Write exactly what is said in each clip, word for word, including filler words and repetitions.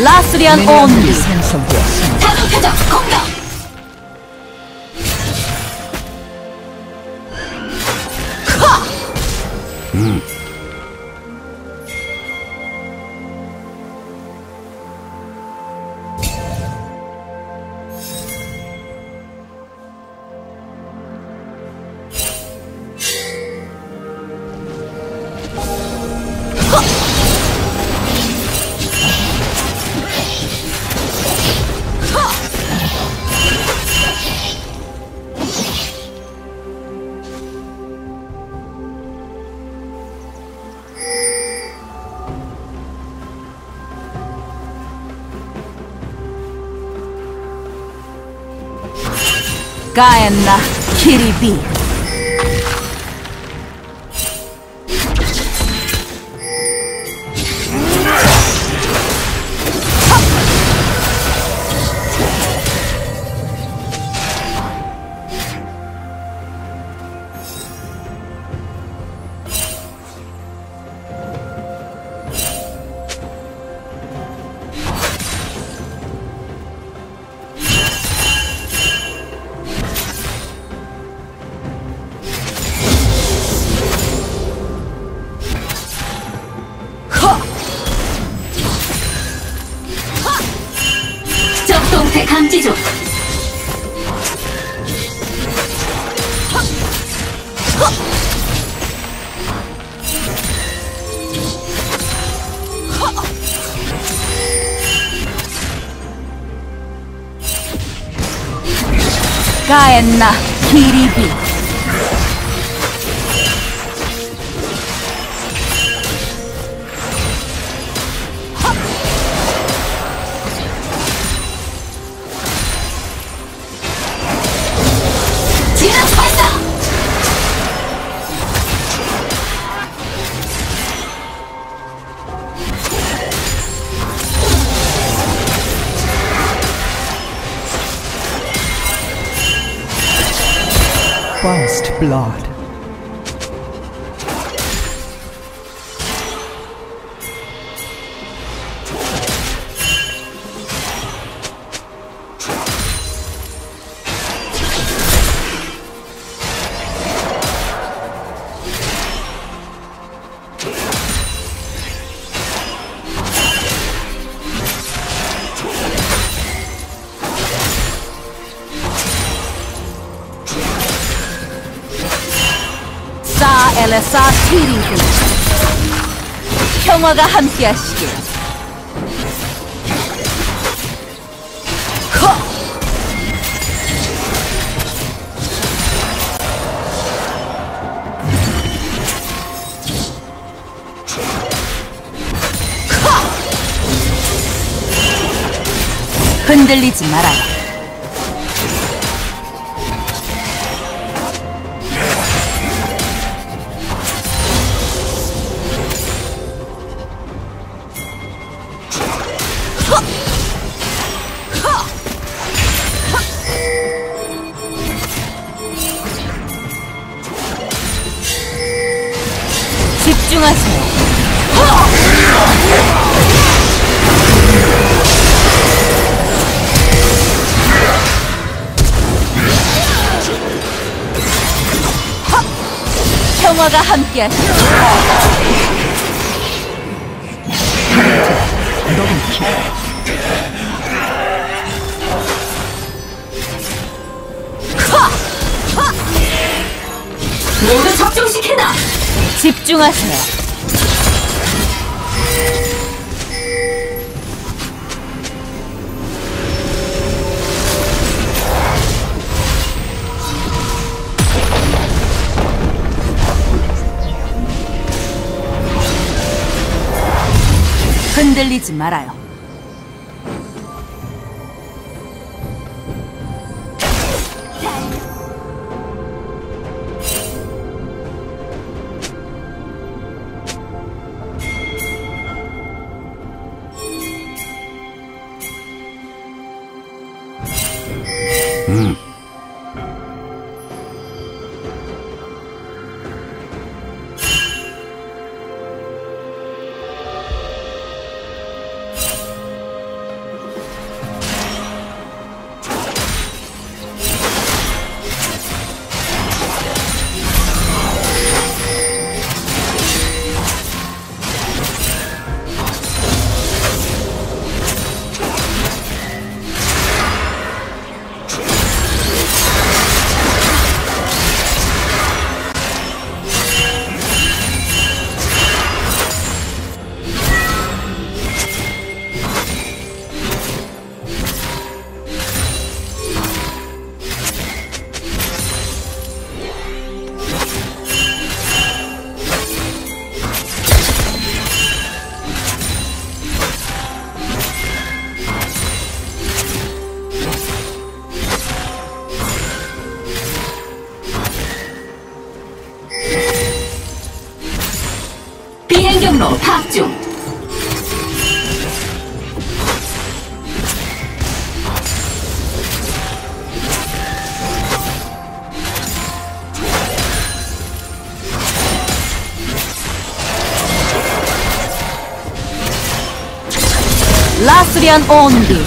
라스리안 온리 다독하자 공격! 하! 음. 가엔나 키리비 감지조 가엔나 키리비 First blood. 엘레사 티리드 평화가 함께하시길. 흔들리지 말아요. 집중하세요. 평화가 함께하시길. 모두 적중시킨다. 집중하세요. 흔들리지 말아요. 경로 파악 중. 라스리안 온기.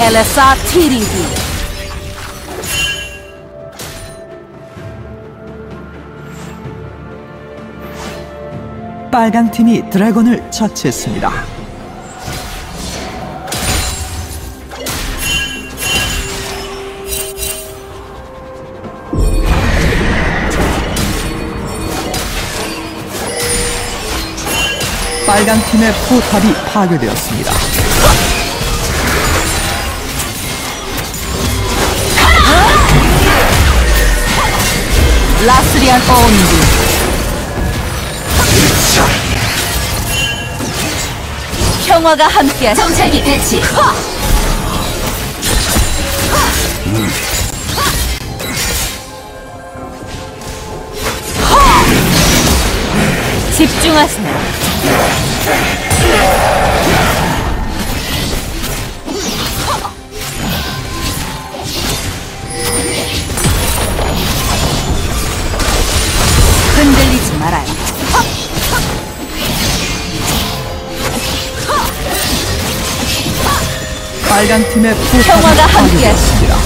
엘레사 티리디 빨강 팀이 드래곤을 처치했습니다. 빨강 팀의 포탑이 파괴되었습니다. 라스리안 온기. 평화가 함께한 정찰기 배치. 집중하세요. 흔들리지 말아요. 빨간 팀의 평화가 함께하시리라.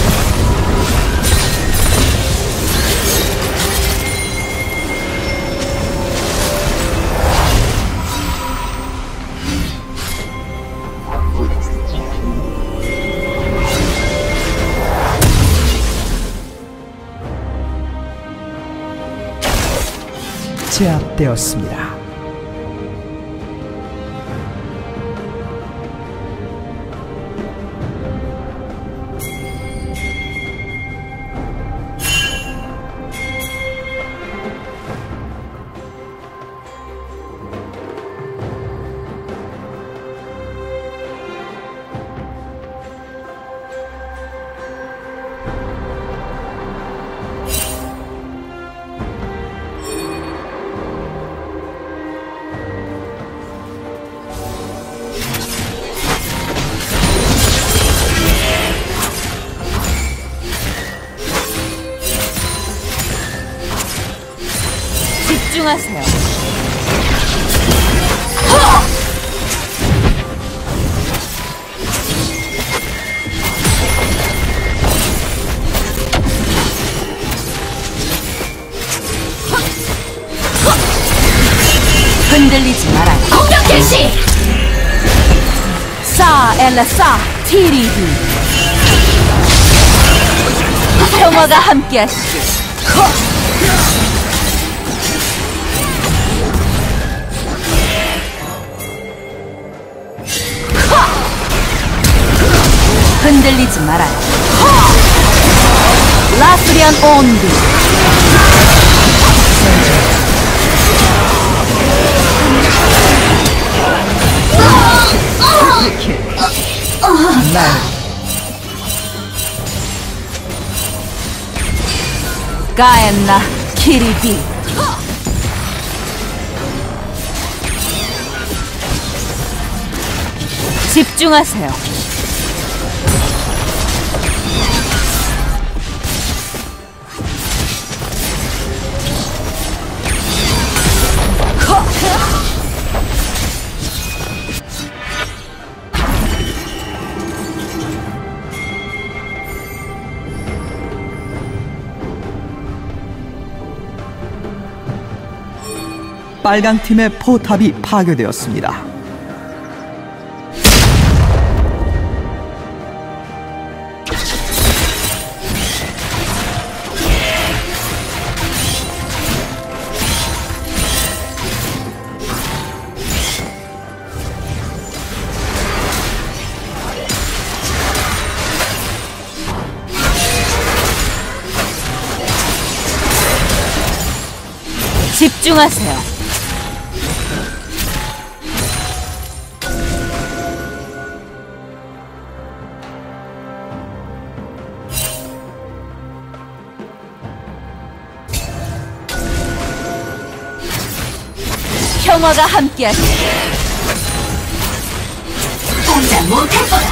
제압되었습니다. 하세요. 흔들리지 말아요. 공격 개시. 사 엘라 사 티리디. 평화가 함께하시길. 흔들리지 말아요. 라스리안 온비. 가엔나 키리비. 집중하세요. 빨강 팀의 포탑이 파괴되었습니다. 집중하세요. 평화가 함께하시. 혼자 못할 거다.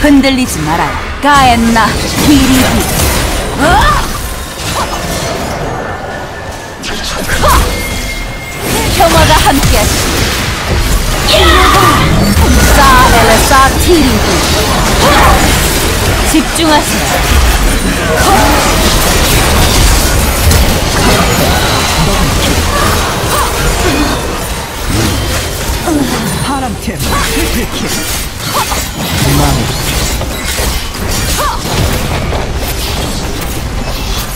흔들리지 말아요. 가엔나 기리기. 평화가 함께하시. 사엘사 티리기. 집중하세요. 파란팀 트리플킬.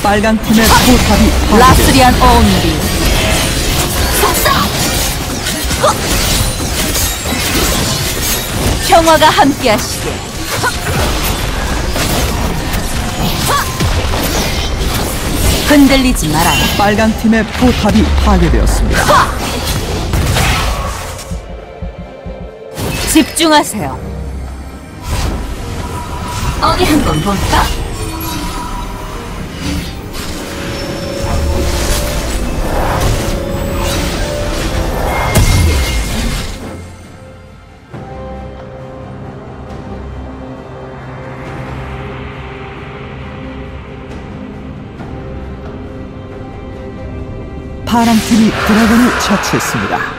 빨간팀의 포탑이 파괴. 라스리안 온리. 평화가 함께하시게. 흔들리지 말아요. 빨간 팀의 포탑이 파괴되었습니다. 하! 집중하세요. 어디 한번 볼까? 파랑팀이 드래곤을 처치했습니다.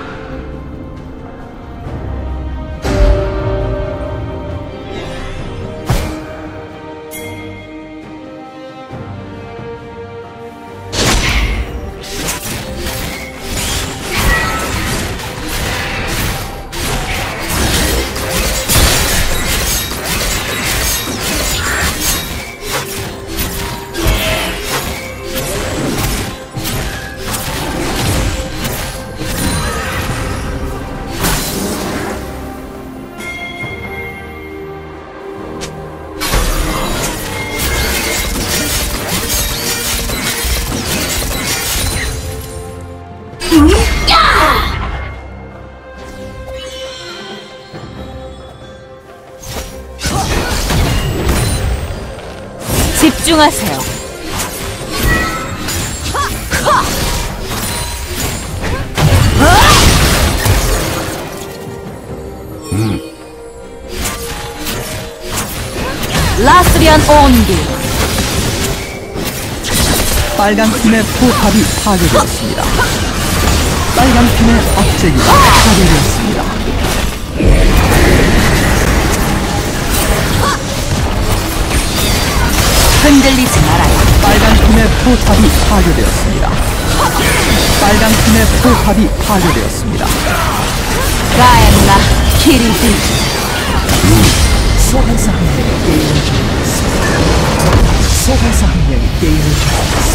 집중하세요. 음. 라스리안 온기. 빨간 팀의 포탑이 파괴되었습니다. 빨간 팀의 억제기가 파괴되었습니다. 흔들리지 말아요. 빨간 팀의 포탑이 파괴되었습니다. 빨간 팀의 포탑이 파괴되었습니다. 라엘라 키리디 소환사 한 명이 게임을 중입니다. 소환사 한 명이 게임을 중입니다.